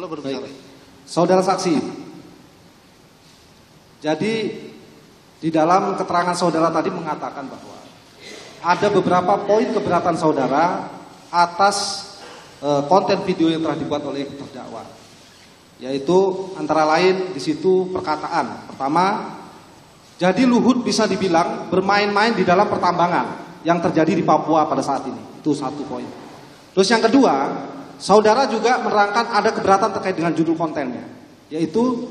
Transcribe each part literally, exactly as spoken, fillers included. Kalau berbicara. Baik. Saudara saksi, jadi di dalam keterangan saudara tadi mengatakan bahwa ada beberapa poin keberatan saudara atas e, konten video yang telah dibuat oleh terdakwa, yaitu antara lain di situ perkataan. Pertama, jadi Luhut bisa dibilang bermain-main di dalam pertambangan yang terjadi di Papua pada saat ini. Itu satu poin. Terus yang kedua, saudara juga menerangkan ada keberatan terkait dengan judul kontennya, yaitu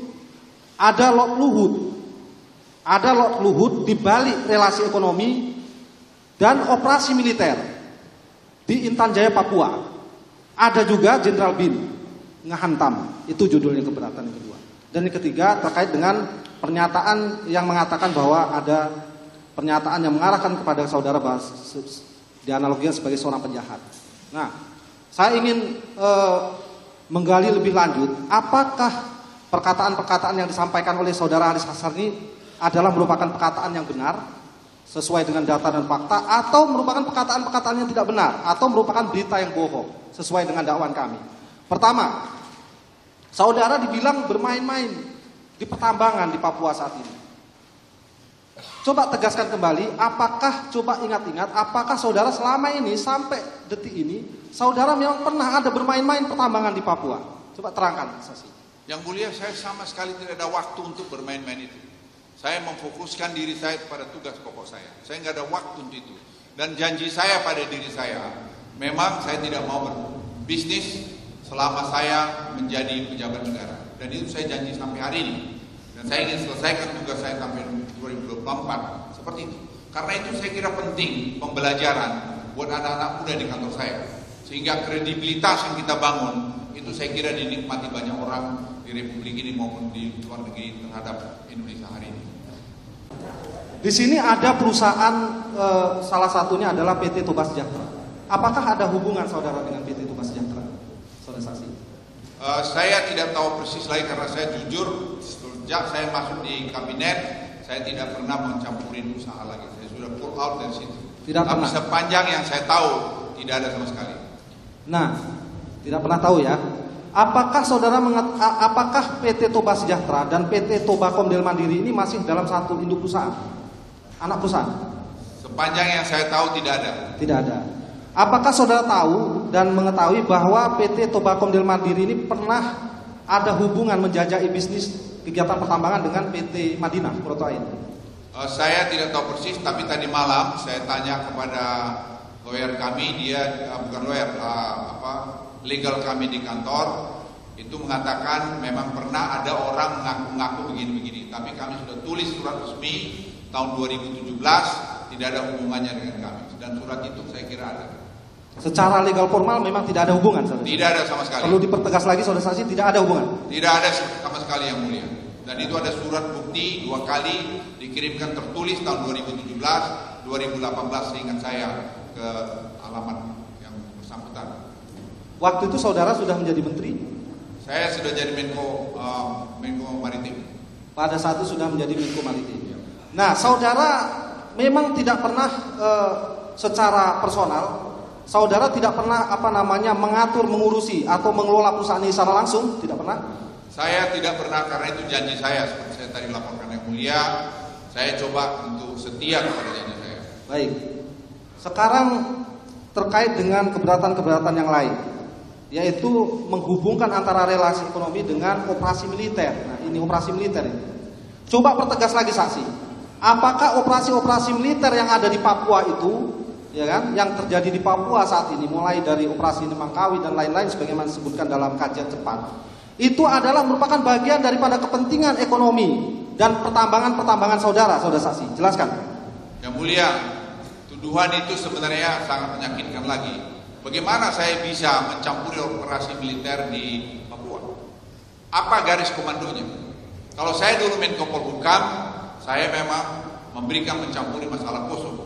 ada lot Luhut, ada lot Luhut di balik relasi ekonomi dan operasi militer di Intan Jaya Papua. Ada juga Jenderal Bin Ngahantam. Itu judulnya keberatan yang kedua. Dan yang ketiga terkait dengan pernyataan yang mengatakan bahwa ada pernyataan yang mengarahkan kepada saudara bahas dianalogikan sebagai seorang penjahat. Nah, saya ingin eh, menggali lebih lanjut, apakah perkataan-perkataan yang disampaikan oleh saudara Haris Azhar ini adalah merupakan perkataan yang benar sesuai dengan data dan fakta, atau merupakan perkataan-perkataan yang tidak benar, atau merupakan berita yang bohong sesuai dengan dakwaan kami. Pertama, saudara dibilang bermain-main di pertambangan di Papua saat ini. Coba tegaskan kembali, apakah, coba ingat-ingat, apakah saudara selama ini sampai detik ini saudara memang pernah ada bermain-main pertambangan di Papua? Coba terangkan, saksi. Yang mulia, saya sama sekali tidak ada waktu untuk bermain-main itu. Saya memfokuskan diri saya pada tugas pokok saya. Saya nggak ada waktu untuk itu. Dan janji saya pada diri saya, memang saya tidak mau berbisnis selama saya menjadi pejabat negara. Dan itu saya janji sampai hari ini. Dan saya ingin selesaikan tugas saya sampai dua ribu dua puluh empat. Seperti itu. Karena itu saya kira penting pembelajaran buat anak-anak muda di kantor saya. Sehingga kredibilitas yang kita bangun itu saya kira dinikmati banyak orang di Republik ini maupun di luar negeri terhadap Indonesia hari ini. Di sini ada perusahaan, e, salah satunya adalah P T Toba Sejahtera. Apakah ada hubungan saudara dengan P T Toba Sejahtera, saudara saksi? E, saya tidak tahu persis lagi karena saya jujur sejak saya masuk di kabinet saya tidak pernah mencampurin usaha lagi. Saya sudah pull out dari situ. Tidak Tapi pernah. Sepanjang yang saya tahu tidak ada sama sekali. Nah, tidak pernah tahu ya. Apakah saudara mengat, apakah P T Toba Sejahtera dan P T Toba Kumdel Mandiri ini masih dalam satu induk perusahaan? Anak perusahaan? Sepanjang yang saya tahu tidak ada. Tidak ada. Apakah saudara tahu dan mengetahui bahwa P T Toba Kumdel Mandiri ini pernah ada hubungan menjajaki bisnis kegiatan pertambangan dengan P T Madinah, Protoin? Uh, saya tidak tahu persis, tapi tadi malam saya tanya kepada lawyer kami, dia uh, bukan lawyer, uh, apa, legal kami di kantor itu mengatakan memang pernah ada orang mengaku-ngaku begini-begini, tapi kami sudah tulis surat resmi tahun dua ribu tujuh belas tidak ada hubungannya dengan kami, dan surat itu saya kira ada. Secara legal formal memang tidak ada hubungan, saudara. Tidak ada sama sekali. Perlu dipertegas lagi, saudara saksi, tidak ada hubungan. Tidak ada sama sekali, yang mulia. Dan itu ada surat bukti dua kali dikirimkan tertulis tahun dua ribu tujuh belas, dua ribu delapan belas seingat saya, ke alamat yang bersangkutan. Waktu itu saudara sudah menjadi menteri? Saya sudah jadi Menko uh, Menko Maritim. Pada saat itu sudah menjadi Menko Maritim. Ya. Nah, saudara memang tidak pernah uh, secara personal, saudara tidak pernah apa namanya mengatur, mengurusi atau mengelola perusahaan ini secara langsung, tidak pernah? Saya tidak pernah, karena itu janji saya seperti saya tadi laporkan yang mulia. Saya coba untuk setia kepada janji saya. Baik. Sekarang terkait dengan keberatan-keberatan yang lain, yaitu menghubungkan antara relasi ekonomi dengan operasi militer. Nah, ini operasi militer ini. Coba pertegas lagi, saksi. Apakah operasi-operasi militer yang ada di Papua itu, ya kan, yang terjadi di Papua saat ini, mulai dari operasi Mangkawi dan lain-lain sebagaimana disebutkan dalam kajian cepat, itu adalah merupakan bagian daripada kepentingan ekonomi dan pertambangan-pertambangan saudara, saudara saksi. Jelaskan. Yang mulia, tuduhan itu sebenarnya sangat menyakitkan lagi. Bagaimana saya bisa mencampuri operasi militer di Papua? Apa garis komandonya? Kalau saya dulu Menko Polhukam, saya memang memberikan mencampuri masalah kosong.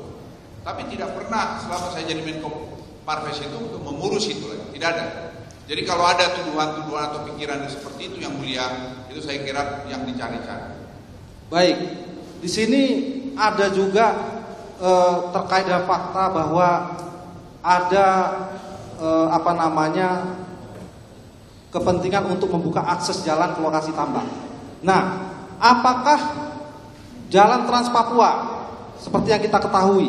Tapi tidak pernah selama saya jadi Menkomparves itu untuk mengurus itu lagi. Tidak ada. Jadi kalau ada tuduhan-tuduhan atau pikiran seperti itu, yang mulia, itu saya kira yang dicari-cari. Baik. Di sini ada juga terkait dengan fakta bahwa ada eh, apa namanya kepentingan untuk membuka akses jalan ke lokasi tambang. Nah, apakah jalan Trans Papua seperti yang kita ketahui,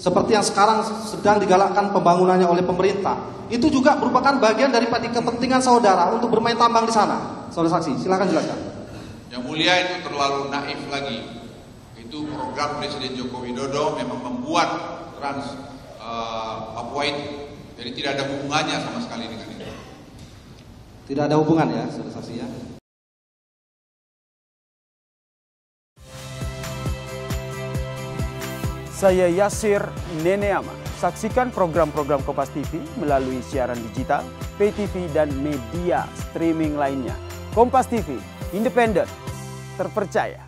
seperti yang sekarang sedang digalakkan pembangunannya oleh pemerintah, itu juga merupakan bagian dari kepentingan saudara untuk bermain tambang di sana? Saudara saksi, silakan jelaskan. Yang mulia, itu terlalu naif lagi. Itu program Presiden Joko Widodo memang membuat Trans uh, Papua itu. Jadi tidak ada hubungannya sama sekali dengan itu. Tidak ada hubungan ya, saudara saksi ya. Saya Yasir Neneama. Saksikan program-program Kompas T V melalui siaran digital, pay T V dan media streaming lainnya. Kompas T V, independen, terpercaya.